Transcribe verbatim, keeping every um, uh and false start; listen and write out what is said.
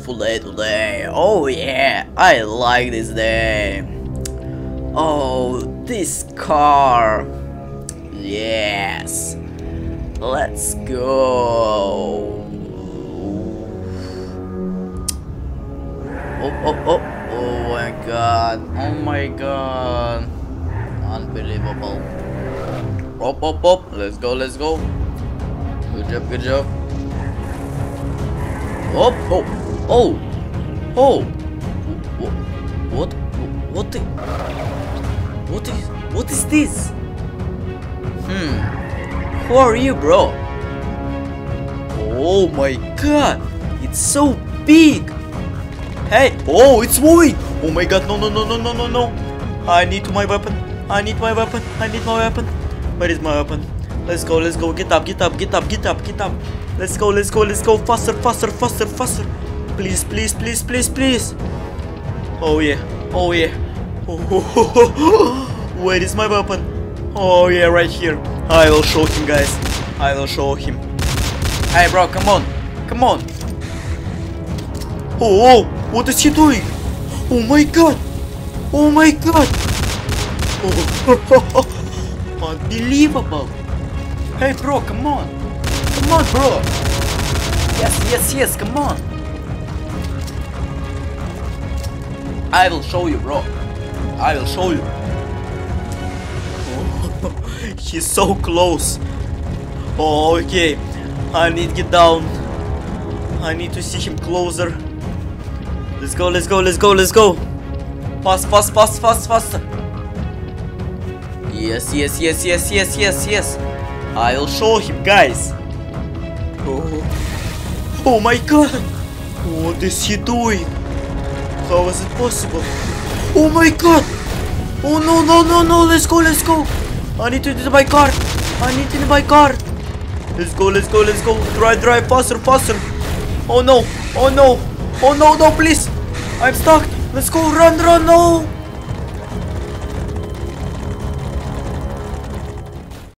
beautiful day today. Oh yeah, I like this day. Oh, this car. Yes. Let's go. Oh, oh, oh, oh my god, oh my god, unbelievable. Up, up, up, let's go, let's go. Good job, good job. Oh, oh, oh, oh. What, what, what, what is, what is this? Hmm, who are you, bro? Oh my god, it's so big. Hey! Oh, it's moving! Oh my god, no, no, no, no, no, no, no! I need my weapon! I need my weapon! I need my weapon! Where is my weapon? Let's go, let's go! Get up, get up, get up, get up, get up! Let's go, let's go, let's go! Faster, faster, faster, faster! Please, please, please, please, please! Oh yeah, oh yeah! Oh, where is my weapon? Oh yeah, right here! I will show him, guys! I will show him! Hey bro, come on! Come on! Oh, oh! What is he doing? Oh my god! Oh my god! Oh. Unbelievable! Hey bro, come on! Come on, bro! Yes, yes, yes, come on! I will show you, bro! I will show you! Oh. He's so close! Oh, okay! I need to get down! I need to see him closer! Let's go, let's go, let's go, let's go! Fast, fast, fast, fast, faster! Yes, yes, yes, yes, yes, yes, yes! I'll show him, guys! Oh, oh my god! What is he doing? How is it possible? Oh my god! Oh no, no, no, no! Let's go, let's go! I need to do my car! I need to do my car! Let's go, let's go, let's go! Drive, drive, faster, faster! Oh no, oh no! Oh no, no, please! I'm stuck! Let's go, run, run, no!